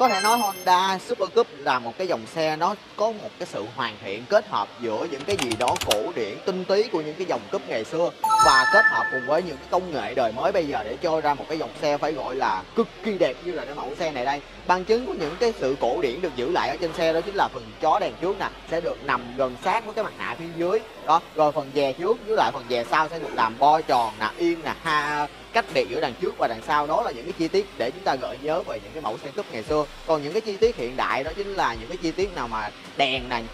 Có thể nói Honda Super Cub là một cái dòng xe nó có một cái sự hoàn thiện kết hợp giữa những cái gì đó cổ điển tinh tí của những cái dòng cúp ngày xưa và kết hợp cùng với những cái công nghệ đời mới bây giờ để cho ra một cái dòng xe phải gọi là cực kỳ đẹp như là cái mẫu xe này đây. Bằng chứng của những cái sự cổ điển được giữ lại ở trên xe đó chính là phần chó đèn trước nè sẽ được nằm gần sát với cái mặt nạ phía dưới đó, rồi phần dè trước với lại phần dè sau sẽ được làm bo tròn nè, yên nè, cách biệt giữa đằng trước và đằng sau. Đó là những cái chi tiết để chúng ta gợi nhớ về những cái mẫu xe cúp ngày xưa. Còn những cái chi tiết hiện đại đó chính là những cái chi tiết nào mà đèn này,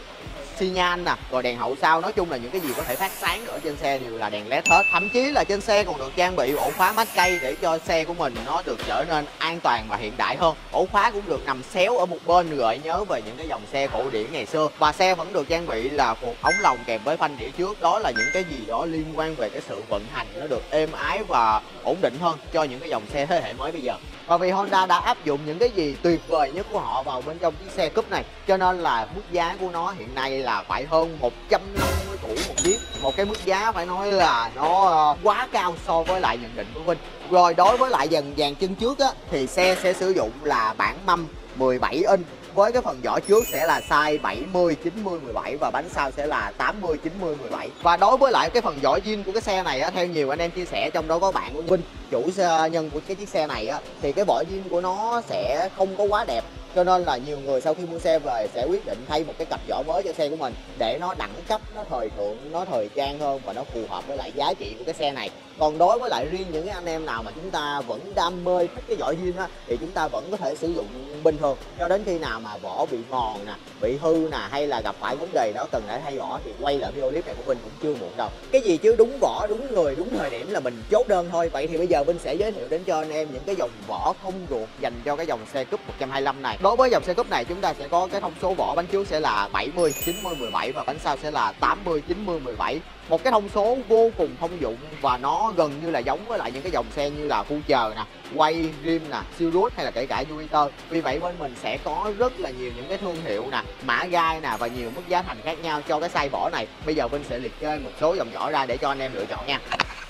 xi nhan nè, rồi đèn hậu sau, nói chung là những cái gì có thể phát sáng ở trên xe đều là đèn LED hết. Thậm chí là trên xe còn được trang bị ổ khóa mát cây để cho xe của mình nó được trở nên an toàn và hiện đại hơn. Ổ khóa cũng được nằm xéo ở một bên gợi nhớ về những cái dòng xe cổ điển ngày xưa. Và xe vẫn được trang bị là một ống lồng kèm với phanh đĩa trước. Đó là những cái gì đó liên quan về cái sự vận hành nó được êm ái và ổn định hơn cho những cái dòng xe thế hệ mới bây giờ. Và vì Honda đã áp dụng những cái gì tuyệt vời nhất của họ vào bên trong chiếc xe cúp này cho nên là mức giá của nó hiện nay là phải hơn 150 củ một chiếc. Một cái mức giá phải nói là nó quá cao so với lại nhận định của Vinh. Rồi đối với lại dàn chân trước á, thì xe sẽ sử dụng là bảng mâm 17 inch với cái phần vỏ trước sẽ là size 70, 90, 17 và bánh sau sẽ là 80, 90, 17. Và đối với lại cái phần vỏ zin của cái xe này á, theo nhiều anh em chia sẻ, trong đó có bạn của Vinh, chủ nhân của cái chiếc xe này á, thì cái vỏ zin của nó sẽ không có quá đẹp. Cho nên là nhiều người sau khi mua xe về sẽ quyết định thay một cái cặp vỏ mới cho xe của mình để nó đẳng cấp, nó thời thượng, nó thời trang hơn và nó phù hợp với lại giá trị của cái xe này. Còn đối với lại riêng những cái anh em nào mà chúng ta vẫn đam mê thích cái vỏ zin á, thì chúng ta vẫn có thể sử dụng bình thường cho đến khi nào mà vỏ bị mòn nè, bị hư nè, hay là gặp phải vấn đề đó cần để thay vỏ thì quay lại video clip này của Vinh cũng chưa muộn đâu. Cái gì chứ đúng vỏ, đúng người, đúng thời điểm là mình chốt đơn thôi. Vậy thì bây giờ Vinh sẽ giới thiệu đến cho anh em những cái dòng vỏ thông ruột dành cho cái dòng xe cúp 125 này. Đối với dòng xe cúp này chúng ta sẽ có cái thông số vỏ bánh trước sẽ là 70, 90, 17 và bánh sau sẽ là 80, 90, 17. Một cái thông số vô cùng thông dụng và nó gần như là giống với lại những cái dòng xe như là Future nè, Quay, Rim nè, Sirius hay là kể cả Jupiter. Vì vậy bên mình sẽ có rất là nhiều những cái thương hiệu nè, mã gai nè và nhiều mức giá thành khác nhau cho cái size vỏ này. Bây giờ Vinh sẽ liệt kê một số dòng vỏ ra để cho anh em lựa chọn nha.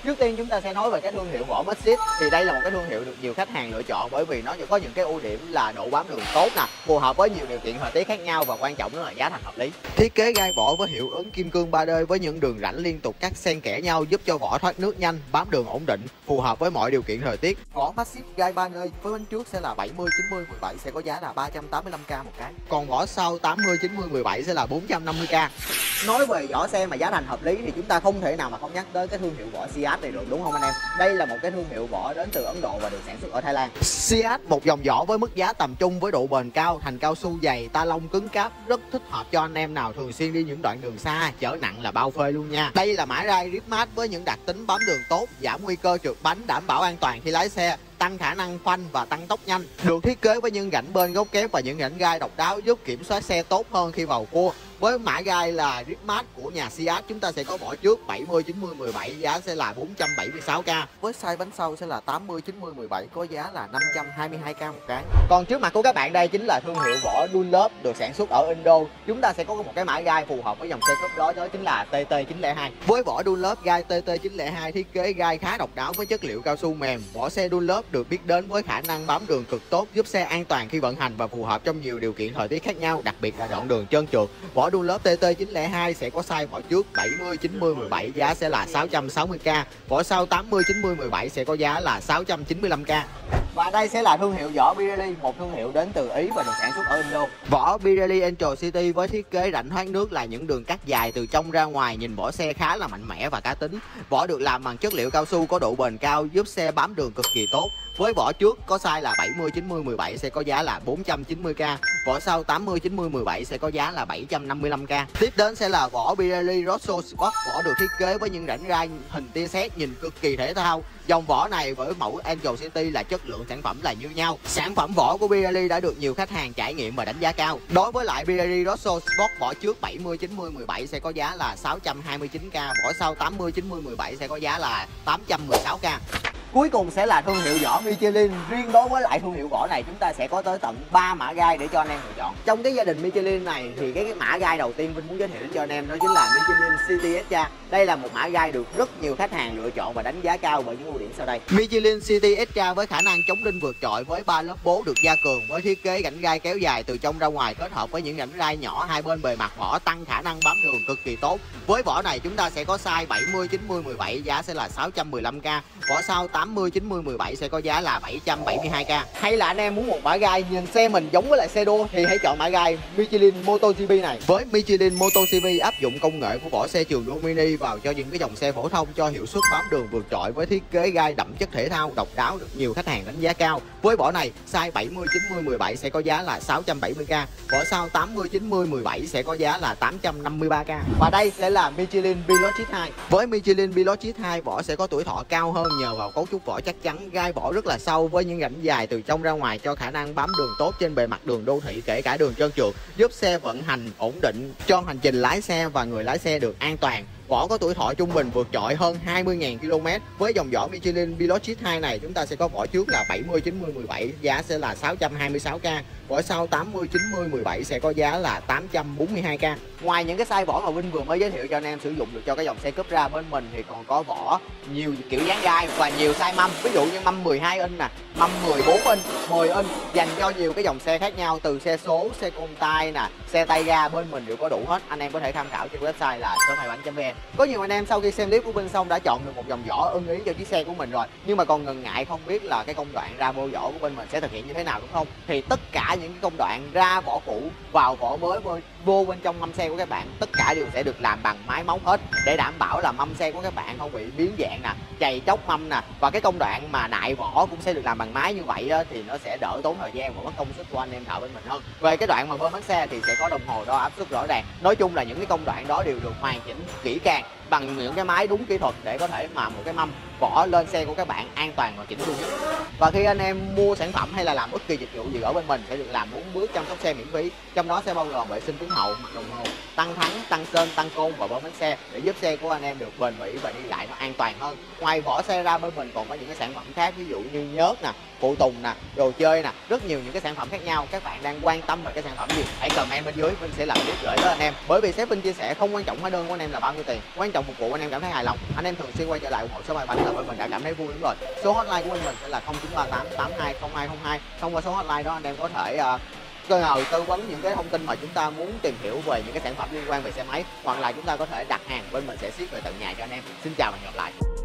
Trước tiên chúng ta sẽ nói về cái thương hiệu vỏ Maxxis. Thì đây là một cái thương hiệu được nhiều khách hàng lựa chọn bởi vì nó có những cái ưu điểm là độ bám đường tốt nè, phù hợp với nhiều điều kiện thời tiết khác nhau và quan trọng đó là giá thành hợp lý. Thiết kế gai vỏ với hiệu ứng kim cương 3D với những đường rãnh liên tục cắt xen kẽ nhau giúp cho vỏ thoát nước nhanh, bám đường ổn định, phù hợp với mọi điều kiện thời tiết. Vỏ Maxxis gai 3D với bánh trước sẽ là 70, 90, 17 sẽ có giá là 385k một cái. Còn vỏ sau 80, 90, 17 sẽ là 450k. Nói về vỏ xe mà giá thành hợp lý thì chúng ta không thể nào mà không nhắc tới cái thương hiệu vỏ Siac này được, đúng không anh em? Đây là một cái thương hiệu vỏ đến từ Ấn Độ và được sản xuất ở Thái Lan. Siac, một dòng vỏ với mức giá tầm trung với độ bền cao, thành cao su dày, ta lông cứng cáp, rất thích hợp cho anh em nào thường xuyên đi những đoạn đường xa, chở nặng là bao phê luôn nha. Đây là mã gai Ripmat với những đặc tính bám đường tốt, giảm nguy cơ trượt bánh, đảm bảo an toàn khi lái xe, tăng khả năng phanh và tăng tốc nhanh. Được thiết kế với những rãnh bên góc kép và những rãnh gai độc đáo giúp kiểm soát xe tốt hơn khi vào cua. Với mã gai là Ripmat của nhà Siac chúng ta sẽ có vỏ trước 70, 90, 17 giá sẽ là 476k. Với size bánh sau sẽ là 80, 90, 17 có giá là 522k một cái. Còn trước mặt của các bạn đây chính là thương hiệu vỏ Dunlop được sản xuất ở Indo. Chúng ta sẽ có một cái mã gai phù hợp với dòng xe cúp đó chính là TT902. Với vỏ Dunlop gai TT902 thiết kế gai khá độc đáo với chất liệu cao su mềm. Vỏ xe Dunlop được biết đến với khả năng bám đường cực tốt, giúp xe an toàn khi vận hành và phù hợp trong nhiều điều kiện thời tiết khác nhau, đặc biệt là đoạn đường trơn trượt. Vỏ Dunlop TT902 sẽ có size vỏ trước 70, 90, 17 giá sẽ là 660k, vỏ sau 80, 90, 17 sẽ có giá là 695k. Và đây sẽ là thương hiệu vỏ Pirelli, một thương hiệu đến từ Ý và được sản xuất ở Indo. Vỏ Pirelli Angel City với thiết kế rãnh thoát nước là những đường cắt dài từ trong ra ngoài, nhìn vỏ xe khá là mạnh mẽ và cá tính. Vỏ được làm bằng chất liệu cao su có độ bền cao, giúp xe bám đường cực kỳ tốt. Với vỏ trước có size là 70, 90, 17 sẽ có giá là 490k. Vỏ sau 80, 90, 17 sẽ có giá là 755k. Tiếp đến sẽ là vỏ Pirelli Rosso Sport. Vỏ được thiết kế với những rãnh gai hình tia sét, nhìn cực kỳ thể thao. Dòng vỏ này với mẫu Angel City là chất lượng sản phẩm là như nhau. Sản phẩm vỏ của Pirelli đã được nhiều khách hàng trải nghiệm và đánh giá cao. Đối với lại Pirelli Rosso Sport, vỏ trước 70, 90, 17 sẽ có giá là 629k. Vỏ sau 80, 90, 17 sẽ có giá là 816k. Cuối cùng sẽ là thương hiệu vỏ Michelin. Riêng đối với lại thương hiệu vỏ này, chúng ta sẽ có tới tận 3 mã gai để cho anh em lựa chọn. Trong cái gia đình Michelin này thì cái mã gai đầu tiên mình muốn giới thiệu cho anh em đó chính là Michelin City Extra. Đây là một mã gai được rất nhiều khách hàng lựa chọn và đánh giá cao bởi những ưu điểm sau đây. Michelin City Extra với khả năng chống đinh vượt trội với 3 lớp bố được gia cường với thiết kế rãnh gai kéo dài từ trong ra ngoài kết hợp với những rãnh gai nhỏ hai bên bề mặt vỏ, tăng khả năng bám đường cực kỳ tốt. Với vỏ này chúng ta sẽ có size 70, 90, 17 giá sẽ là 615k. Vỏ sau 80, 90, 17 sẽ có giá là 772k. Hay là anh em muốn một mã gai nhìn xe mình giống với lại xe đua thì hãy chọn mã gai Michelin MotoGP này. Với Michelin MotoGP áp dụng công nghệ của vỏ xe trường đua mini vào cho những cái dòng xe phổ thông cho hiệu suất bám đường vượt trội với thiết kế gai đậm chất thể thao độc đáo được nhiều khách hàng đánh giá cao. Với vỏ này size 70, 90, 17 sẽ có giá là 670k. Vỏ sau 80, 90, 17 sẽ có giá là 853k. Và đây sẽ là Michelin Pilotjet 2. Với Michelin Pilotjet 2 vỏ sẽ có tuổi thọ cao hơn nhờ vào cấu trúc vỏ chắc chắn, gai vỏ rất là sâu với những rãnh dài từ trong ra ngoài cho khả năng bám đường tốt trên bề mặt đường đô thị kể cả đường trơn trượt, giúp xe vận hành ổn định, cho hành trình lái xe và người lái xe được an toàn. Vỏ có tuổi thọ trung bình vượt trội hơn 20.000 km. Với dòng vỏ Michelin Pilotjet 2 này chúng ta sẽ có vỏ trước là 70, 90, 17 giá sẽ là 626k. Vỏ sau 80, 90, 17 sẽ có giá là 842k. Ngoài những cái size vỏ mà Vinh vừa mới giới thiệu cho anh em sử dụng được cho cái dòng xe cúp ra bên mình thì còn có vỏ nhiều kiểu dáng gai và nhiều size mâm. Ví dụ như mâm 12 inch nè, mâm 14 inch, 10 inch dành cho nhiều cái dòng xe khác nhau, từ xe số, xe côn tay nè, xe tay ga bên mình đều có đủ hết. Anh em có thể tham khảo trên website là shop2banh.vn. Có nhiều anh em sau khi xem clip của Vinh xong đã chọn được một dòng vỏ ưng ý cho chiếc xe của mình rồi, nhưng mà còn ngần ngại không biết là cái công đoạn ra vô vỏ của bên mình sẽ thực hiện như thế nào, đúng không? Thì tất cả những cái công đoạn ra vỏ cũ vào vỏ mới vô bên trong mâm xe của các bạn, tất cả đều sẽ được làm bằng máy móc hết để đảm bảo là mâm xe của các bạn không bị biến dạng nè, chày chóc mâm nè. Và cái công đoạn mà nại vỏ cũng sẽ được làm bằng máy như vậy đó, thì nó sẽ đỡ tốn thời gian và mất công sức của anh em thợ bên mình hơn. Về cái đoạn mà bơm bánh xe thì sẽ có đồng hồ đo áp suất rõ ràng. Nói chung là những cái công đoạn đó đều được hoàn chỉnh kỹ càng bằng những cái máy đúng kỹ thuật để có thể mà một cái mâm vỏ lên xe của các bạn an toàn và chỉnh chu nhất. Và khi anh em mua sản phẩm hay là làm bất kỳ dịch vụ gì ở bên mình sẽ được làm 4 bước chăm sóc xe miễn phí, trong đó sẽ bao gồm vệ sinh tiếng hậu, mặc đồng hồ, tăng thắng, tăng sơn, tăng côn và bơm bánh xe để giúp xe của anh em được bền bỉ và đi lại nó an toàn hơn. Ngoài vỏ xe ra bên mình còn có những cái sản phẩm khác, ví dụ như nhớt nè, phụ tùng nè, đồ chơi nè, rất nhiều những cái sản phẩm khác nhau. Các bạn đang quan tâm về cái sản phẩm gì hãy comment bên dưới, mình sẽ làm clip gửi tới anh em. Bởi vì sếp Vinh chia sẻ không quan trọng hóa đơn của anh em là bao nhiêu tiền, quan trọng phục vụ anh em cảm thấy hài lòng. Anh em thường xuyên quay trở lại ủng hộ shop2banh là bởi mình đã cảm thấy vui lắm rồi. Số hotline của mình sẽ là 0938820202. Thông qua số hotline đó anh em có thể tư vấn những cái thông tin mà chúng ta muốn tìm hiểu về những cái sản phẩm liên quan về xe máy, hoặc là chúng ta có thể đặt hàng bên mình sẽ ship về tận nhà cho anh em. Xin chào và hẹn gặp lại.